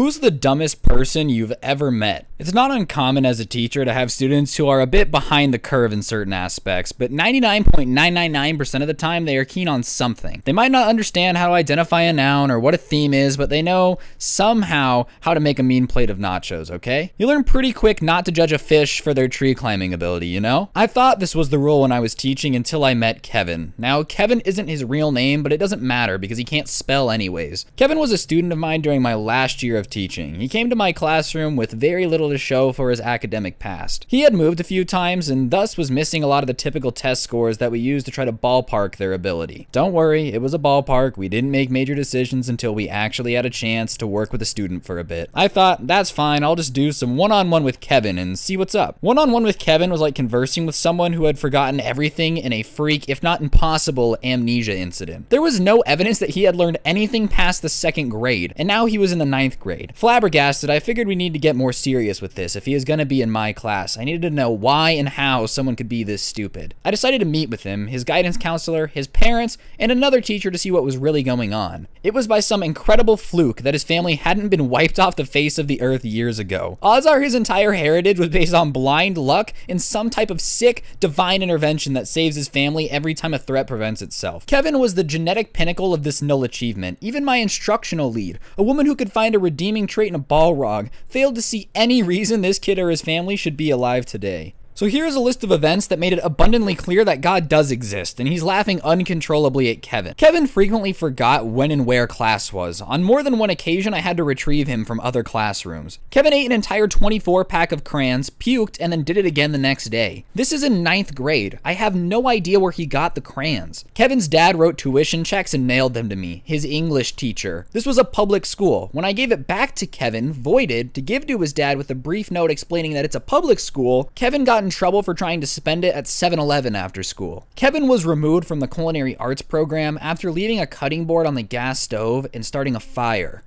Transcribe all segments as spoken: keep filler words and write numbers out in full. Who's the dumbest person you've ever met? It's not uncommon as a teacher to have students who are a bit behind the curve in certain aspects, but ninety-nine point nine nine nine percent of the time they are keen on something. They might not understand how to identify a noun or what a theme is, but they know somehow how to make a mean plate of nachos, okay? You learn pretty quick not to judge a fish for their tree climbing ability, you know? I thought this was the rule when I was teaching until I met Kevin. Now, Kevin isn't his real name, but it doesn't matter because he can't spell anyways. Kevin was a student of mine during my last year of teaching. He came to my classroom with very little to show for his academic past. He had moved a few times and thus was missing a lot of the typical test scores that we use to try to ballpark their ability. Don't worry, it was a ballpark. We didn't make major decisions until we actually had a chance to work with a student for a bit. I thought, that's fine, I'll just do some one-on-one with Kevin and see what's up. One-on-one with Kevin was like conversing with someone who had forgotten everything in a freak, if not impossible, amnesia incident. There was no evidence that he had learned anything past the second grade, and now he was in the ninth grade. Flabbergasted, I figured we need to get more serious with this if he is going to be in my class. I needed to know why and how someone could be this stupid. I decided to meet with him, his guidance counselor, his parents, and another teacher to see what was really going on. It was by some incredible fluke that his family hadn't been wiped off the face of the earth years ago. Odds are his entire heritage was based on blind luck and some type of sick, divine intervention that saves his family every time a threat presents itself. Kevin was the genetic pinnacle of this null achievement. Even my instructional lead, a woman who could find a redeeming trait in a Balrog, failed to see any reason this kid or his family should be alive today. So here is a list of events that made it abundantly clear that God does exist, and he's laughing uncontrollably at Kevin. Kevin frequently forgot when and where class was. On more than one occasion, I had to retrieve him from other classrooms. Kevin ate an entire twenty-four pack of crayons, puked, and then did it again the next day. This is in ninth grade. I have no idea where he got the crayons. Kevin's dad wrote tuition checks and mailed them to me, his English teacher. This was a public school. When I gave it back to Kevin, voided, to give to his dad with a brief note explaining that it's a public school, Kevin got in trouble for trying to spend it at seven eleven after school. Kevin was removed from the culinary arts program after leaving a cutting board on the gas stove and starting a fire.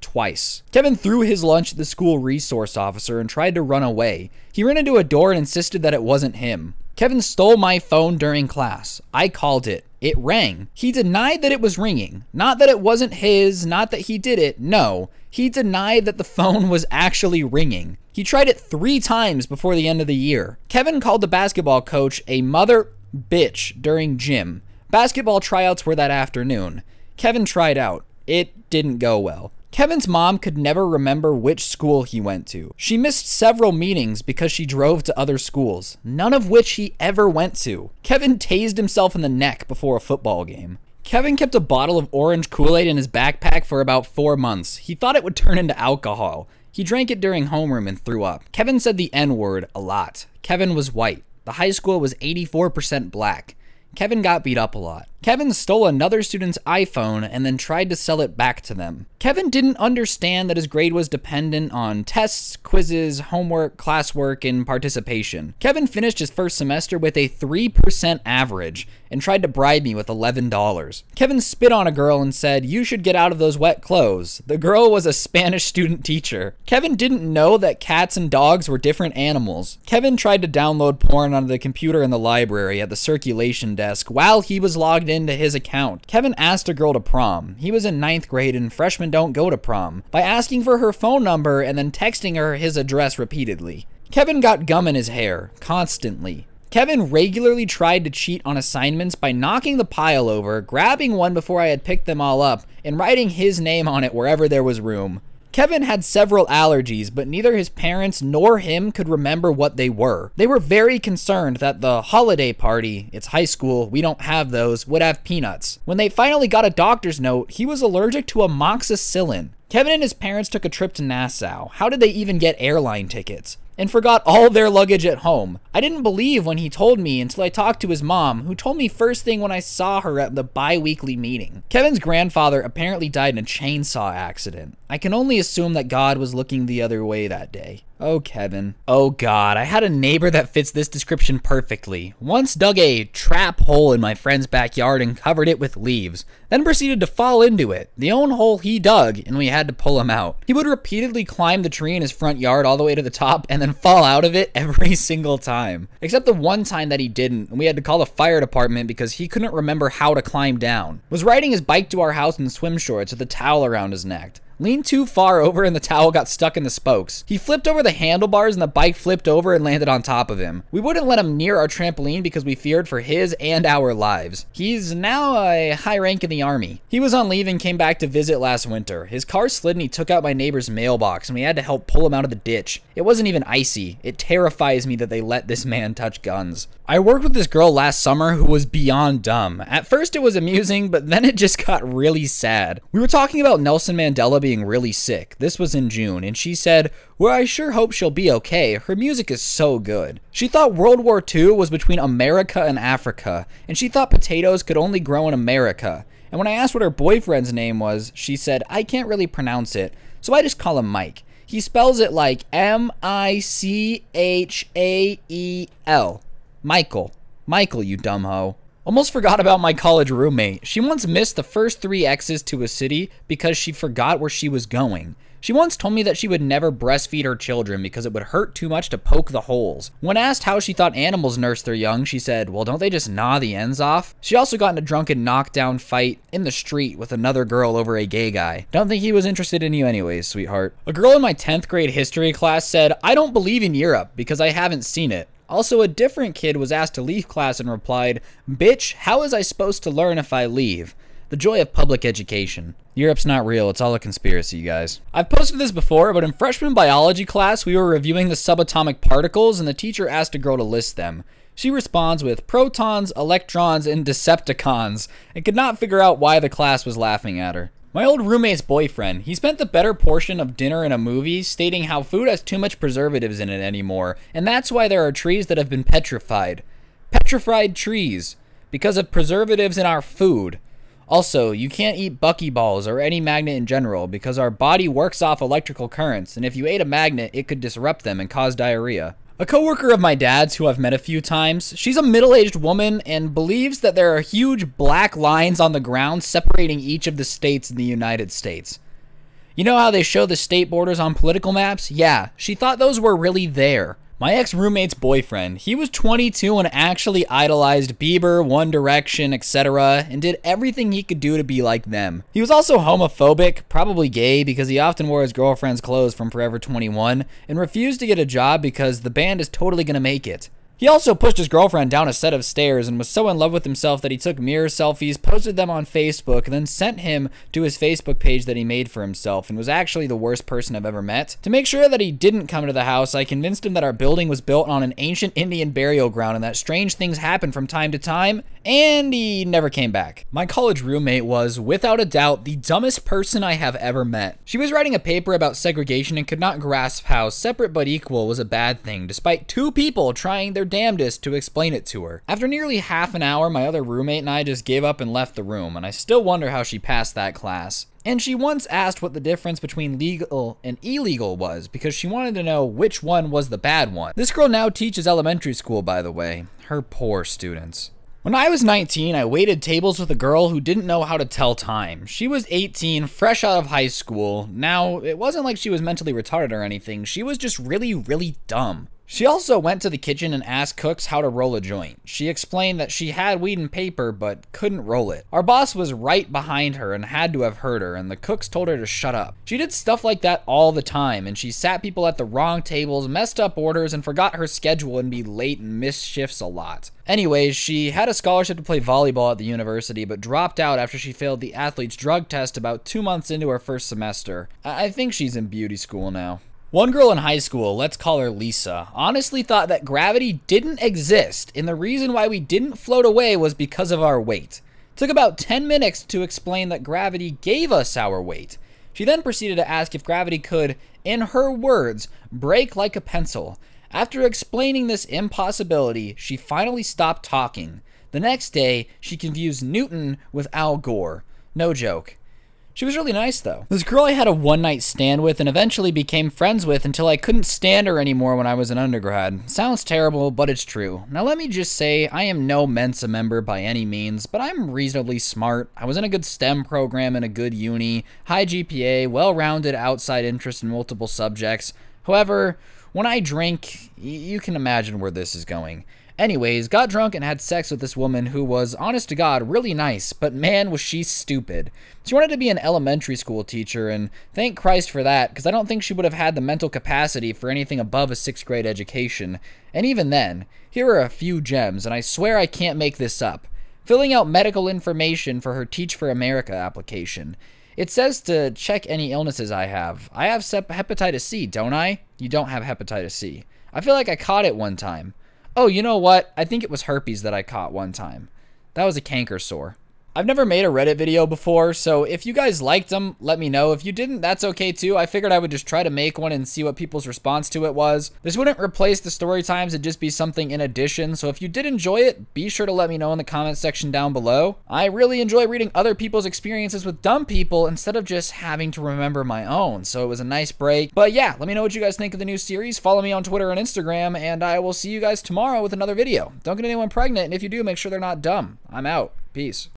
Twice. Kevin threw his lunch at the school resource officer and tried to run away. He ran into a door and insisted that it wasn't him. Kevin stole my phone during class. I called it. It rang. He denied that it was ringing. Not that it wasn't his, not that he did it. No, he denied that the phone was actually ringing. He tried it three times before the end of the year. Kevin called the basketball coach a mother bitch during gym. Basketball tryouts were that afternoon. Kevin tried out. It didn't go well. Kevin's mom could never remember which school he went to. She missed several meetings because she drove to other schools, none of which he ever went to. Kevin tased himself in the neck before a football game. Kevin kept a bottle of orange Kool-Aid in his backpack for about four months. He thought it would turn into alcohol. He drank it during homeroom and threw up. Kevin said the N-word a lot. Kevin was white. The high school was eighty-four percent black. Kevin got beat up a lot. Kevin stole another student's iPhone and then tried to sell it back to them. Kevin didn't understand that his grade was dependent on tests, quizzes, homework, classwork, and participation. Kevin finished his first semester with a three percent average and tried to bribe me with eleven dollars. Kevin spit on a girl and said, "You should get out of those wet clothes." The girl was a Spanish student teacher. Kevin didn't know that cats and dogs were different animals. Kevin tried to download porn onto the computer in the library at the circulation desk while he was logged in into his account. Kevin asked a girl to prom. He was in ninth grade and freshmen don't go to prom, by asking for her phone number and then texting her his address repeatedly. Kevin got gum in his hair, constantly. Kevin regularly tried to cheat on assignments by knocking the pile over, grabbing one before I had picked them all up, and writing his name on it wherever there was room. Kevin had several allergies, but neither his parents nor him could remember what they were. They were very concerned that the holiday party, it's high school, we don't have those, would have peanuts. When they finally got a doctor's note, he was allergic to amoxicillin. Kevin and his parents took a trip to Nassau. How did they even get airline tickets? And forgot all their luggage at home. I didn't believe when he told me until I talked to his mom, who told me first thing when I saw her at the bi-weekly meeting. Kevin's grandfather apparently died in a chainsaw accident. I can only assume that God was looking the other way that day. Oh, Kevin. Oh God, I had a neighbor that fits this description perfectly. Once dug a trap hole in my friend's backyard and covered it with leaves, then proceeded to fall into it, the own hole he dug, and we had to pull him out. He would repeatedly climb the tree in his front yard all the way to the top and then fall out of it every single time. Except the one time that he didn't, and we had to call the fire department because he couldn't remember how to climb down. Was riding his bike to our house in swim shorts with a towel around his neck. leaned too far over and the towel got stuck in the spokes. He flipped over the handlebars and the bike flipped over and landed on top of him. We wouldn't let him near our trampoline because we feared for his and our lives. He's now a high rank in the army. He was on leave and came back to visit last winter. His car slid and he took out my neighbor's mailbox and we had to help pull him out of the ditch. It wasn't even icy. It terrifies me that they let this man touch guns. I worked with this girl last summer who was beyond dumb. At first it was amusing, but then it just got really sad. We were talking about Nelson Mandela being really sick. This was in June, and she said, "Well, I sure hope she'll be okay. Her music is so good." She thought World War Two was between America and Africa, and she thought potatoes could only grow in America. And when I asked what her boyfriend's name was, she said, "I can't really pronounce it, so I just call him Mike." He spells it like M I C H A E L. Michael. Michael, you dumb hoe. Almost forgot about my college roommate. She once missed the first three exes to a city because she forgot where she was going. She once told me that she would never breastfeed her children because it would hurt too much to poke the holes. When asked how she thought animals nurse their young, she said, "Well, don't they just gnaw the ends off?" She also got in a drunken knockdown fight in the street with another girl over a gay guy. Don't think he was interested in you anyways, sweetheart. A girl in my tenth grade history class said, "I don't believe in Europe because I haven't seen it." Also, a different kid was asked to leave class and replied, "Bitch, how was I supposed to learn if I leave?" The joy of public education. Europe's not real, it's all a conspiracy, you guys. I've posted this before, but in freshman biology class, we were reviewing the subatomic particles and the teacher asked a girl to list them. She responds with protons, electrons, and Decepticons, and could not figure out why the class was laughing at her. My old roommate's boyfriend, he spent the better portion of dinner in a movie stating how food has too much preservatives in it anymore, and that's why there are trees that have been petrified. Petrified trees, because of preservatives in our food. Also, you can't eat buckyballs or any magnet in general because our body works off electrical currents, and if you ate a magnet, it could disrupt them and cause diarrhea. A coworker of my dad's who I've met a few times, she's a middle-aged woman and believes that there are huge black lines on the ground separating each of the states in the United States. You know how they show the state borders on political maps? Yeah, she thought those were really there. My ex-roommate's boyfriend, he was twenty-two and actually idolized Bieber, One Direction, et cetera, and did everything he could do to be like them. He was also homophobic, probably gay, because he often wore his girlfriend's clothes from Forever twenty-one, and refused to get a job because the band is totally gonna make it. He also pushed his girlfriend down a set of stairs and was so in love with himself that he took mirror selfies, posted them on Facebook, and then sent him to his Facebook page that he made for himself, and was actually the worst person I've ever met. To make sure that he didn't come to the house, I convinced him that our building was built on an ancient Indian burial ground and that strange things happen from time to time, and he never came back. My college roommate was, without a doubt, the dumbest person I have ever met. She was writing a paper about segregation and could not grasp how separate but equal was a bad thing, despite two people trying their damnedest to explain it to her. After nearly half an hour, my other roommate and I just gave up and left the room, and I still wonder how she passed that class. And she once asked what the difference between legal and illegal was because she wanted to know which one was the bad one. This girl now teaches elementary school, by the way. Her poor students. When I was nineteen, I waited tables with a girl who didn't know how to tell time. She was eighteen, fresh out of high school. Now, it wasn't like she was mentally retarded or anything. She was just really, really dumb. She also went to the kitchen and asked cooks how to roll a joint. She explained that she had weed and paper, but couldn't roll it. Our boss was right behind her and had to have heard her, and the cooks told her to shut up. She did stuff like that all the time, and she sat people at the wrong tables, messed up orders, and forgot her schedule and be late and missed shifts a lot. Anyways, she had a scholarship to play volleyball at the university, but dropped out after she failed the athlete's drug test about two months into her first semester. I, I think she's in beauty school now. One girl in high school, let's call her Lisa, honestly thought that gravity didn't exist, and the reason why we didn't float away was because of our weight. It took about ten minutes to explain that gravity gave us our weight. She then proceeded to ask if gravity could, in her words, break like a pencil. After explaining this impossibility, she finally stopped talking. The next day, she confused Newton with Al Gore. No joke. She was really nice, though. This girl I had a one-night stand with and eventually became friends with until I couldn't stand her anymore when I was an undergrad. Sounds terrible, but it's true. Now, let me just say, I am no Mensa member by any means, but I'm reasonably smart. I was in a good STEM program in a good uni, high G P A, well-rounded outside interest in multiple subjects. However, when I drink, you can imagine where this is going. Anyways, got drunk and had sex with this woman who was, honest to God, really nice, but man, was she stupid. She wanted to be an elementary school teacher, and thank Christ for that, because I don't think she would have had the mental capacity for anything above a sixth grade education. And even then, here are a few gems, and I swear I can't make this up. Filling out medical information for her Teach for America application. It says to check any illnesses I have. I have hepatitis C, don't I? You don't have hepatitis C. I feel like I caught it one time. Oh, you know what? I think it was herpes that I caught one time. That was a canker sore. I've never made a Reddit video before, so if you guys liked them, let me know. If you didn't, that's okay too. I figured I would just try to make one and see what people's response to it was. This wouldn't replace the story times, it'd just be something in addition. So if you did enjoy it, be sure to let me know in the comment section down below. I really enjoy reading other people's experiences with dumb people instead of just having to remember my own. So it was a nice break. But yeah, let me know what you guys think of the new series. Follow me on Twitter and Instagram, and I will see you guys tomorrow with another video. Don't get anyone pregnant, and if you do, make sure they're not dumb. I'm out. Peace.